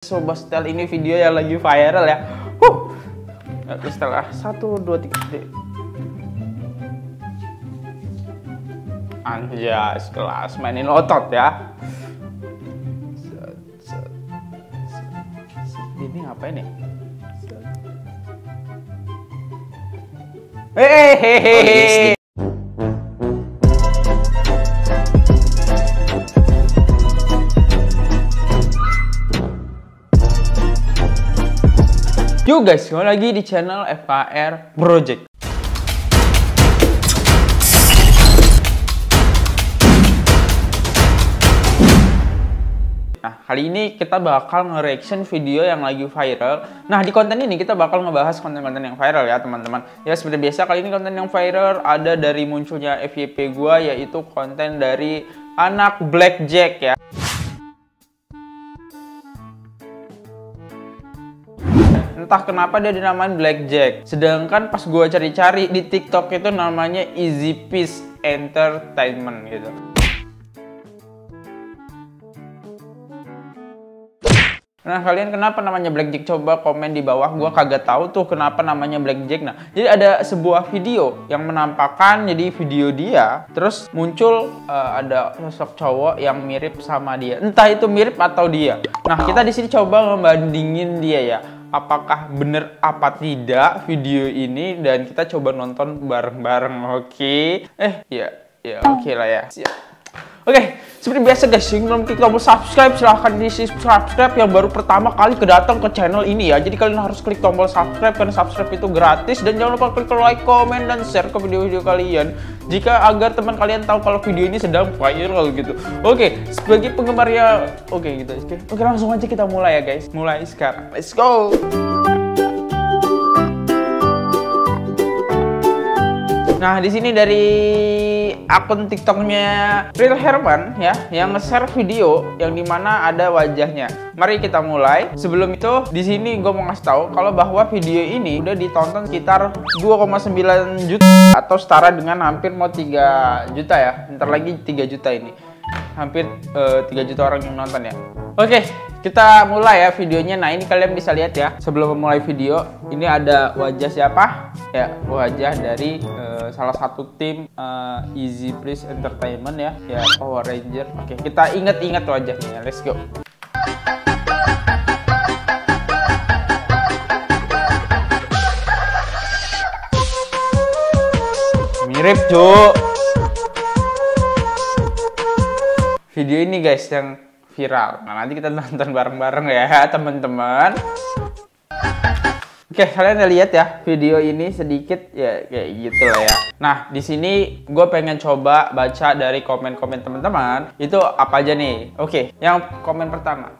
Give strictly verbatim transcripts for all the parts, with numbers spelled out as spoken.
Sobat setel, ini video yang lagi viral ya. Huh. Oke, setelah satu dua tiga. Anjas kelas mainin otot ya. Ini ngapain ya? Hehehe. Yo guys, kembali lagi di channel F K R Project. Nah, kali ini kita bakal nge-reaction video yang lagi viral. Nah, di konten ini kita bakal ngebahas konten-konten yang viral ya, teman-teman. Ya, seperti biasa, kali ini konten yang viral ada dari munculnya F Y P gua, yaitu konten dari anak Blackjack ya. Entah kenapa dia dinamain Blackjack. Sedangkan pas gue cari-cari di TikTok itu namanya Easy Piece Entertainment gitu. Nah, kalian kenapa namanya Blackjack? Coba komen di bawah. Gue kagak tahu tuh kenapa namanya Blackjack. Nah, jadi ada sebuah video yang menampakkan jadi video dia. Terus muncul uh, ada sosok cowok yang mirip sama dia. Entah itu mirip atau dia. Nah, kita di sini coba ngebandingin dia ya. Apakah bener apa tidak video ini, dan kita coba nonton bareng-bareng, oke? Okay? Eh, ya, ya oke okay lah ya. Siap. Oke, okay, seperti biasa guys, yang belum klik tombol subscribe, silahkan di subscribe yang baru pertama kali kedatang ke channel ini ya. Jadi kalian harus klik tombol subscribe, karena subscribe itu gratis. Dan jangan lupa klik like, komen, dan share ke video-video kalian. Jika agar teman kalian tahu kalau video ini sedang viral gitu. Oke, okay, sebagai penggemar ya, oke okay, gitu. Oke, okay. okay, langsung aja kita mulai ya guys. Mulai sekarang, let's go! Nah, di sini dari akun TikToknya Real Herman ya, yang nge-share video yang dimana ada wajahnya. Mari kita mulai. Sebelum itu, di sini gue mau ngasih tahu kalau bahwa video ini udah ditonton sekitar dua koma sembilan juta atau setara dengan hampir mau tiga juta ya. Bentar lagi tiga juta ini. Hampir uh, tiga juta orang yang nonton ya. Oke, kita mulai ya videonya. Nah, ini kalian bisa lihat ya. Sebelum memulai video, ini ada wajah siapa? Ya, wajah dari uh, salah satu tim uh, Easy Piece Entertainment ya, ya Power Ranger. Oke, kita ingat-ingat wajahnya. Let's go. Mirip, Cuk. Video ini guys yang viral. Nah, nanti kita nonton bareng-bareng ya, teman-teman. Oke, kalian udah lihat ya video ini sedikit ya kayak gitu lah ya. Nah, di sini gue pengen coba baca dari komen-komen teman-teman itu apa aja nih. Oke, yang komen pertama.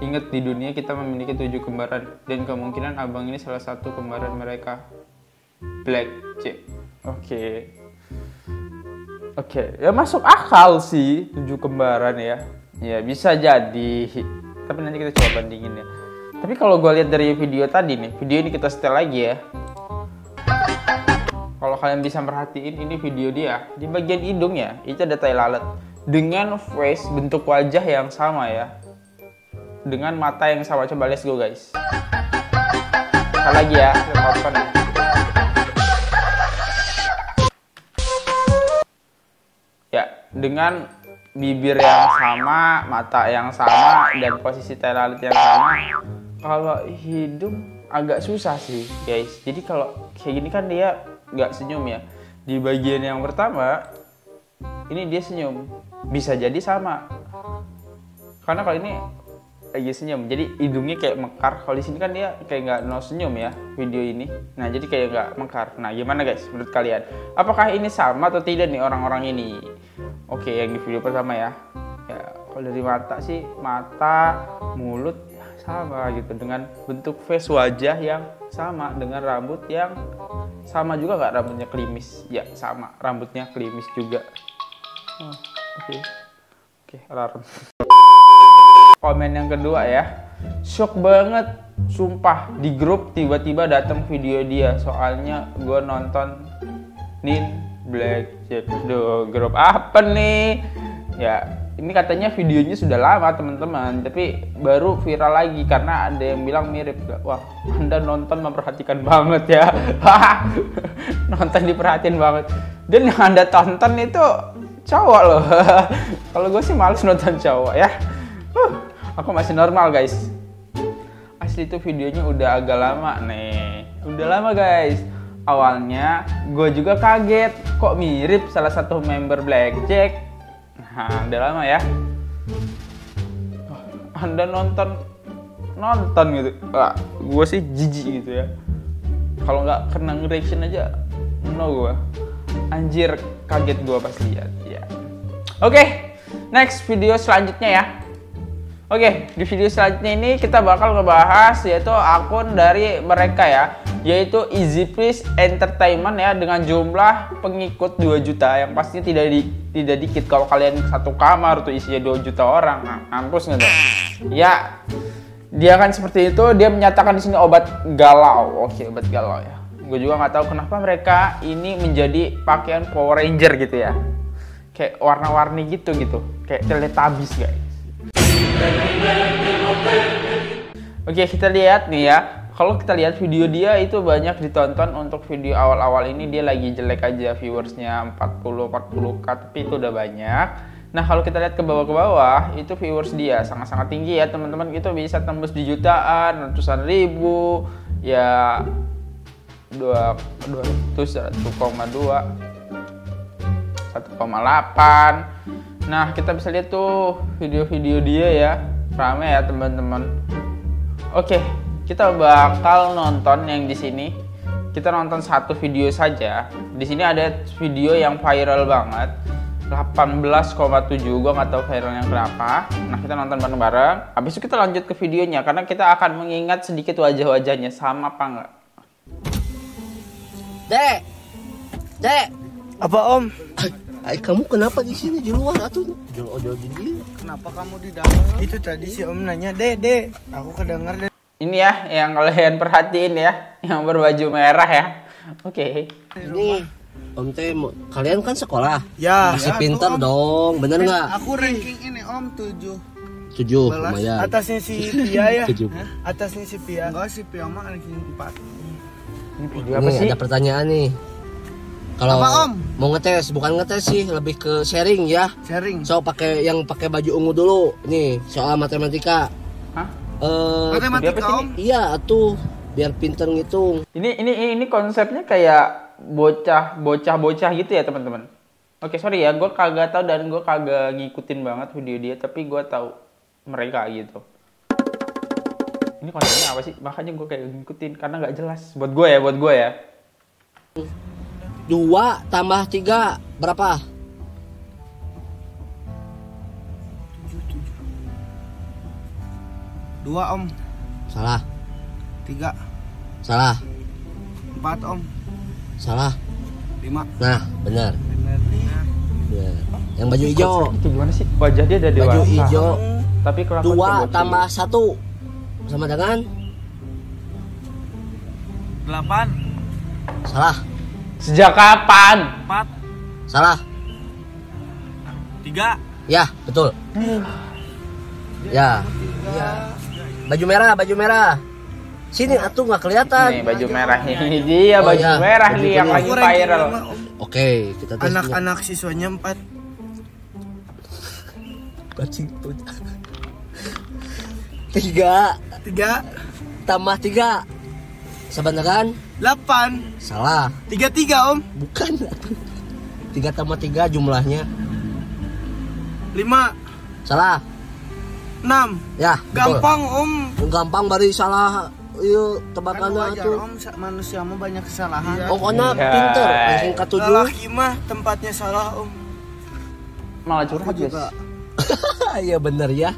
Ingat, di dunia kita memiliki tujuh kembaran dan kemungkinan abang ini salah satu kembaran mereka. Blackjack. Oke. Oke, ya masuk akal sih tujuh kembaran ya. Ya bisa jadi. Tapi nanti kita coba bandingin ya. Tapi kalau gue lihat dari video tadi nih, video ini kita setel lagi ya. Kalau kalian bisa merhatiin, ini video dia. Di bagian hidung ya, itu ada tai lalat. Dengan face, bentuk wajah yang sama ya. Dengan mata yang sama. Coba let's go guys. Sekali lagi ya. Ya, dengan bibir yang sama, mata yang sama, dan posisi tai lalat yang sama. Kalau hidung agak susah sih guys. Jadi kalau kayak gini kan dia nggak senyum ya. Di bagian yang pertama ini dia senyum. Bisa jadi sama. Karena kalau ini lagi senyum, jadi hidungnya kayak mekar. Kalau di sini kan dia kayak nggak no senyum ya video ini. Nah, jadi kayak nggak mekar. Nah, gimana guys menurut kalian? Apakah ini sama atau tidak nih orang-orang ini? Oke, yang di video pertama ya. Ya, kalau dari mata sih, mata, mulut sama gitu, dengan bentuk face wajah yang sama, dengan rambut yang sama juga. Nggak, rambutnya klimis ya, sama, rambutnya klimis juga. Oh, oke, oke, alarm. Komen yang kedua ya, shock banget sumpah, di grup tiba-tiba datang video dia, soalnya gue nonton nin Blackjack. Duh, grup apa nih ya? Ini katanya videonya sudah lama teman-teman, tapi baru viral lagi karena ada yang bilang mirip. Wah, Anda nonton memperhatikan banget ya. Nonton diperhatiin banget. Dan yang Anda tonton itu cowok loh. Kalau gue sih males nonton cowok ya. Uh, aku masih normal guys. Asli itu videonya udah agak lama nih. Udah lama guys. Awalnya gue juga kaget kok mirip salah satu member Blackjack. Nah, udah lama ya. Anda nonton nonton gitu. Wah, gue sih jijik gitu ya. Kalau nggak kena reaction aja, no gue. Anjir, kaget gue pas lihat. Ya. Oke, okay, next video selanjutnya ya. Oke, okay, di video selanjutnya ini kita bakal ngebahas yaitu akun dari mereka ya, yaitu Easy Piece Entertainment ya, dengan jumlah pengikut dua juta yang pastinya tidak di, tidak dikit. Kalau kalian satu kamar tuh isinya dua juta orang, nah, ampus nggak tuh? Ya, dia kan seperti itu. Dia menyatakan di sini obat galau. Oke, obat galau ya. Gue juga nggak tahu kenapa mereka ini menjadi pakaian Power Ranger gitu ya, kayak warna-warni gitu gitu, kayak Teletabis guys. Oke, kita lihat nih ya. Kalau kita lihat video dia itu banyak ditonton. Untuk video awal-awal ini dia lagi jelek aja viewersnya, empat puluh empat puluh k, tapi itu udah banyak. Nah kalau kita lihat ke bawah ke bawah itu viewers dia sangat-sangat tinggi ya teman-teman. Itu bisa tembus di jutaan, ratusan ribu ya, dua ratus, satu koma dua, satu koma delapan. Nah kita bisa lihat tuh video-video dia ya, rame ya teman-teman. Oke, kita bakal nonton yang di sini. Kita nonton satu video saja. Di sini ada video yang viral banget, delapan belas koma tujuh. Gue nggak tahu viralnya kenapa. Nah, kita nonton bareng-bareng. Habis itu kita lanjut ke videonya karena kita akan mengingat sedikit wajah-wajahnya sama apa enggak. Dek. Dek. Apa Om? Ay, kamu kenapa di sini di luar atuh? Jol-jol gini. Kenapa kamu di dalam? Itu tadi si Om nanya, "Dek, Dek, aku kedengar." Ini ya yang kalian perhatiin ya, yang berbaju merah ya. Oke. Okay. Ini Om teh, kalian kan sekolah. Ya. Masih ya, pintar tuh, dong, bener nggak? Aku ranking ini Om tujuh. Tujuh, lumayan. Atasnya si Pia ya. Atasnya si Pia. Enggak, si Pia mah ranking empat. Ini video apa sih? Ada pertanyaan nih. Kalau mau ngetes, bukan ngetes sih, lebih ke sharing ya. Sharing. So pakai yang pakai baju ungu dulu nih, soal matematika. Hah? Uh, matematika Om? Iya tuh, biar pinter ngitung. Ini ini ini konsepnya kayak bocah bocah bocah gitu ya teman-teman. Oke, sorry ya, gue kagak tahu dan gue kagak ngikutin banget video dia, tapi gue tahu mereka gitu. Ini konsepnya apa sih? Makanya gue kayak ngikutin karena nggak jelas. Buat gue ya, buat gue ya. Dua tambah tiga berapa? Dua Om. Salah. Tiga. Salah. Empat Om. Salah. Lima. Nah, benar. Benar. Yang baju hijau. Itu gimana sih? Wajah dia ada dewasa. Baju hijau. Tapi kalau dua tambah satu sama dengan delapan. Salah. Sejak kapan? Empat. Salah. Tiga. Ya, betul. Ya. Ya. Baju merah, baju merah. Sini atuh nggak kelihatan. Nih baju merah ini dia, oh, baju ya, merah nih yang lagi viral. Oke, kita tes. Anak-anak siswanya empat. Bacing tuh. Tiga. Tiga. Tambah tiga. Sebenarnya delapan. Salah. Tiga tiga Om. Bukan. Tiga tambah tiga jumlahnya. Lima. Salah. enam. Ya, gampang betul. Om. Gampang bari salah. Yuk, tebakanlah tuh. Om, manusia mah banyak kesalahan. Iya. Oh, anak iya, pinter. Langsung ke tujuh. Lelaki mah tempatnya salah, Om. Malah curhat juga. Iya bener ya.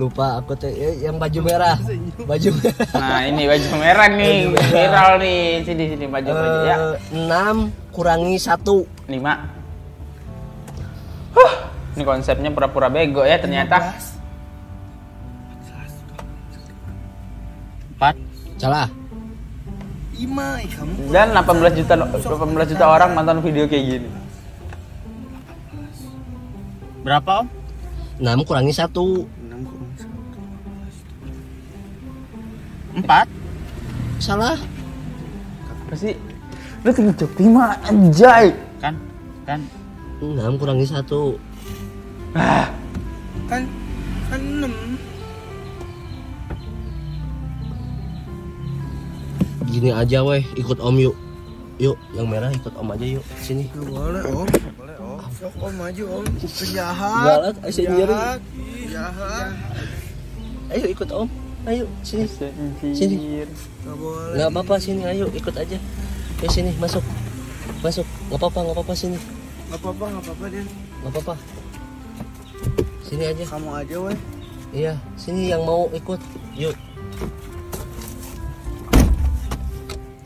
Lupa aku teh yang baju merah. Baju merah. Nah, ini baju merah nih. Viral nih. Sini sini baju uh, merah ya. enam kurangi satu. lima. Huh, ini konsepnya pura-pura bego ya ternyata. empat salah. lima. Dan delapan belas juta delapan belas juta orang nonton video kayak gini. Berapa Om? enam kurangi satu. enam kurang satu. empat. Salah. Apa sih? Lu tinggal jawab lima, anjay. Kan? Kan? enam kurangi satu. Ah. Kan? Kan enam. Gini aja weh, ikut om yuk. Yuk, yang merah ikut om aja yuk. Sini. Boleh om, boleh om. Sok om maju om. Penjahat. Galak, penjahat. Penjahat. Ayo ikut om. Ayo sini. Sini. Enggak boleh. Enggak apa-apa sini, ayo ikut aja. Ayo sini, masuk. Masuk. Enggak apa-apa, enggak apa-apa sini. Enggak apa-apa, enggak apa-apa, Den. Enggak apa-apa. Sini aja. Kamu aja weh. Iya, sini yang mau ikut. Yuk.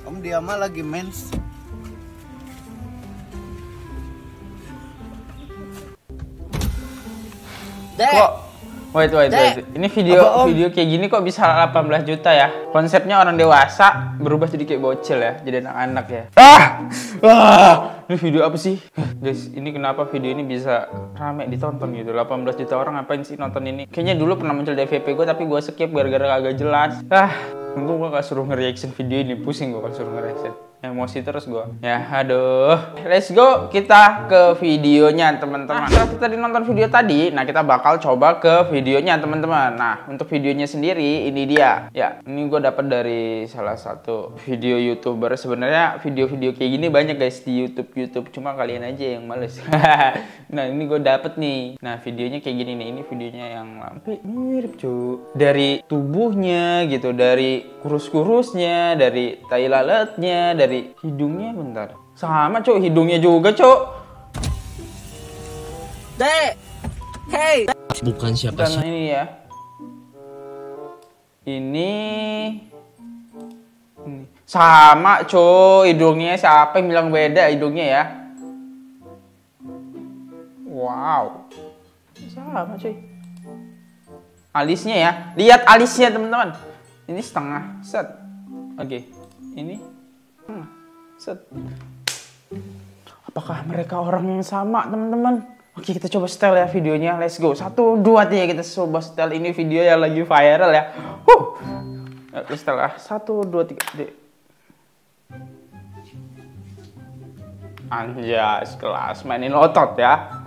Om dia mah lagi mens. Kok wait wait wait. Ini video apa, video kayak gini kok bisa delapan belas juta ya? Konsepnya orang dewasa berubah jadi kayak bocil ya, jadi anak-anak ya. Ah! Ah! Ini video apa sih? Guys, ini kenapa video ini bisa rame ditonton gitu? delapan belas juta orang ngapain sih nonton ini? Kayaknya dulu pernah muncul di F Y P gue tapi gue skip gara-gara agak jelas. Ah, untung gue gak suruh nge-reaction video ini. Pusing gue kalau suruh nge-reaction. Emosi terus gue. Ya, aduh. Let's go kita ke videonya, teman-teman. Nah, setelah kita tadi nonton video tadi, nah kita bakal coba ke videonya, teman-teman. Nah, untuk videonya sendiri ini dia. Ya, ini gue dapat dari salah satu video YouTuber. Sebenarnya video-video kayak gini banyak guys di YouTube-YouTube. Cuma kalian aja yang males. Nah, ini gue dapet nih. Nah, videonya kayak gini nih. Ini videonya yang lampi mirip, cu. Dari tubuhnya gitu, dari kurus-kurusnya, dari tai lalatnya, dari hidungnya bentar. Sama, cok, hidungnya juga, cok. Dek. Hey. Bukan siapa sih. Ini ya. Ini. Ini. Sama, cok, hidungnya. Siapa yang bilang beda hidungnya ya? Wow. Sama, cuy. Alisnya ya. Lihat alisnya, teman-teman. Ini setengah set. Oke. Ini Hmm, set. Apakah mereka orang yang sama, teman-teman? Oke, kita coba setel ya videonya. Let's go. Satu, dua, tiga. Kita coba setel ini video yang lagi viral ya. Huh. Let's setel ah. Satu, dua, tiga. Anjas, kelas mainin otot ya.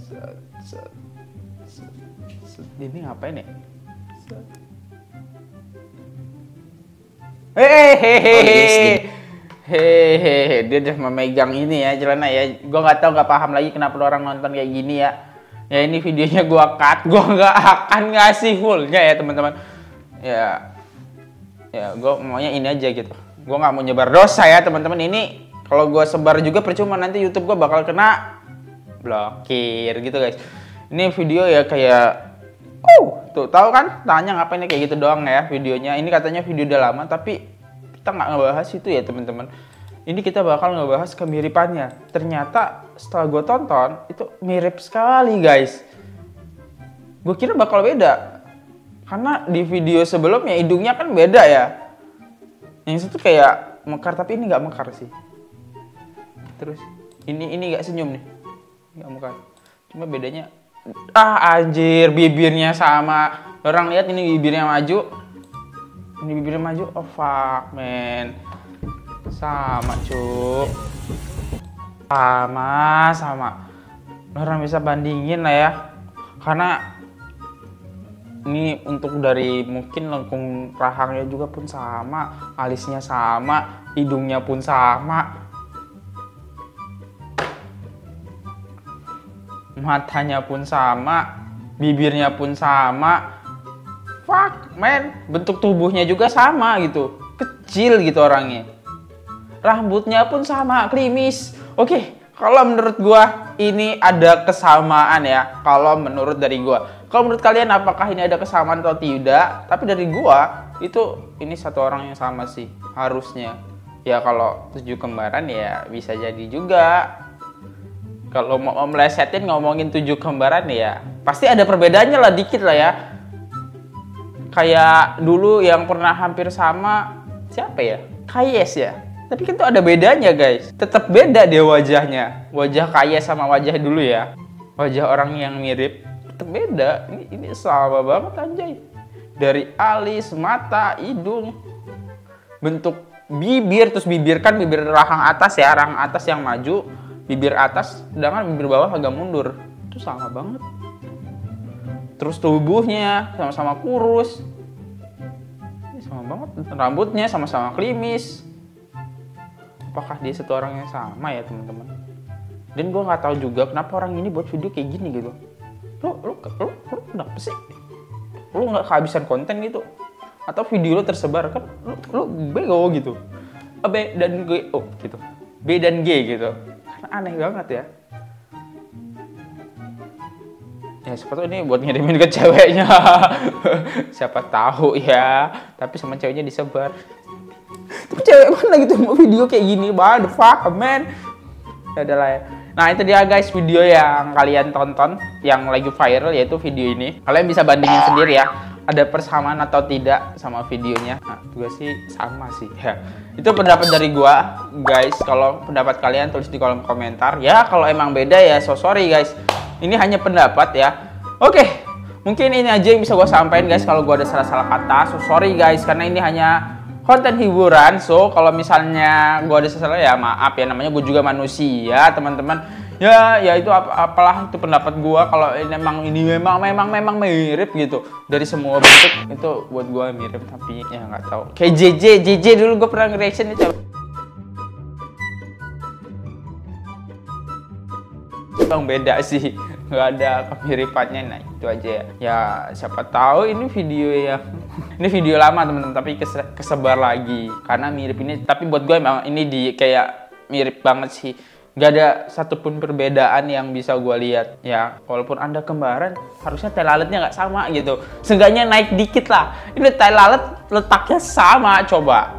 Set, set, set, set. Ini ngapain ya? Set. Hehehe, hehehe, dia udah memegang ini ya celana ya. Gue nggak tahu, nggak paham lagi kenapa orang nonton kayak gini ya. Ya ini videonya gue cut, gue nggak akan ngasih fullnya ya teman-teman. Ya, ya gue maunya ini aja gitu. Gue nggak mau nyebar dosa ya teman-teman. Ini kalau gue sebar juga percuma, nanti YouTube gue bakal kena blokir gitu guys. Ini video ya kayak. Uh, tuh tahu kan? Tanya ngapain kayak gitu doang ya videonya. Ini katanya video udah lama tapi kita nggak ngebahas itu ya teman-teman. Ini kita bakal ngebahas kemiripannya. Ternyata setelah gue tonton itu mirip sekali guys. Gue kira bakal beda karena di video sebelumnya hidungnya kan beda ya. Yang satu kayak mekar tapi ini nggak mekar sih. Terus ini ini nggak senyum nih, nggak mekar. Cuma bedanya. Ah anjir, bibirnya sama. Orang lihat ini bibirnya maju. Ini bibirnya maju. Oh fuck man. Sama cu. Sama sama. Orang bisa bandingin lah ya. Karena ini untuk dari mungkin lengkung rahangnya juga pun sama. Alisnya sama. Hidungnya pun sama. Matanya pun sama, bibirnya pun sama. Fuck, man. Bentuk tubuhnya juga sama gitu. Kecil gitu orangnya. Rambutnya pun sama, klimis. Oke, kalau menurut gua ini ada kesamaan ya. Kalau menurut dari gua. Kalau menurut kalian apakah ini ada kesamaan atau tidak? Tapi dari gua itu ini satu orang yang sama sih harusnya. Ya kalau tujuh kembaran ya bisa jadi juga. Kalau mau melesetin ngomongin tujuh kembaran ya pasti ada perbedaannya lah, dikit lah ya. Kayak dulu yang pernah hampir sama siapa ya? Kayes ya. Tapi kan tuh ada bedanya guys. Tetap beda dia wajahnya. Wajah Kayes sama wajah dulu ya. wajah orang yang mirip tetap beda. Ini, ini sama banget anjay. Dari alis, mata, hidung, bentuk bibir, terus bibir kan bibir rahang atas ya, rahang atas yang maju, bibir atas, sedangkan bibir bawah agak mundur. Itu sama banget. Terus tubuhnya sama-sama kurus, ini sama banget. Rambutnya sama-sama klimis. Apakah dia satu orang yang sama ya teman-teman? Dan gue nggak tahu juga kenapa orang ini buat video kayak gini gitu. Lo lo lo lo kenapa sih? Lo nggak kehabisan konten gitu? Atau video lo tersebar kan? Lo lo bego gitu. B dan G, oh gitu. B dan G gitu. Karena aneh banget ya. Ya siapa ini buat ngirimin ke ceweknya. Siapa tahu ya, tapi sama ceweknya disebar. Tapi cewek mana gitu mau video kayak gini, what the fuck man. Ya udahlah ya. Nah itu dia guys video yang kalian tonton yang lagi viral, yaitu video ini. Kalian bisa bandingin sendiri ya, ada persamaan atau tidak sama videonya. Nah gue sih sama sih ya. Itu pendapat dari gua guys. Kalau pendapat kalian tulis di kolom komentar ya. Kalau emang beda ya so sorry guys, ini hanya pendapat ya. Oke, mungkin ini aja yang bisa gue sampaikan guys. Kalau gue ada salah-salah kata, so sorry guys, karena ini hanya konten hiburan. So kalau misalnya gue ada salah ya maaf ya, namanya gue juga manusia teman-teman. Ya, ya itu ap apalah itu pendapat gue. Kalau memang ini memang memang memang mirip gitu dari semua bentuk itu buat gue mirip, tapi ya nggak tahu. Kayak J J J J dulu gue pernah reaction itu. Bang beda sih, nggak ada kemiripannya. Nah itu aja ya. Ya siapa tahu ini video ya, ini video lama teman-teman tapi kesebar lagi karena mirip ini. Tapi buat gue emang ini di kayak mirip banget sih, nggak ada satupun perbedaan yang bisa gue lihat ya. Walaupun anda kembaran harusnya tai lalatnya nggak sama gitu, seenggaknya naik dikit lah. Ini tai lalat letaknya sama coba.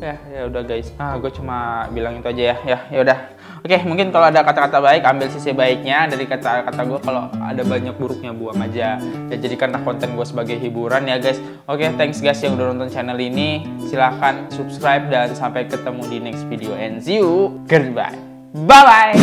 Ya, ya udah guys. Ah, gue cuma bilang itu aja ya. Ya, ya udah. Oke, mungkin kalau ada kata-kata baik, ambil sisi baiknya dari kata-kata gue. Kalau ada banyak buruknya, buang aja. Ya, jadikanlah konten gue sebagai hiburan ya guys. Oke, thanks guys yang udah nonton channel ini. Silahkan subscribe dan sampai ketemu di next video. And see you. Goodbye. Bye-bye.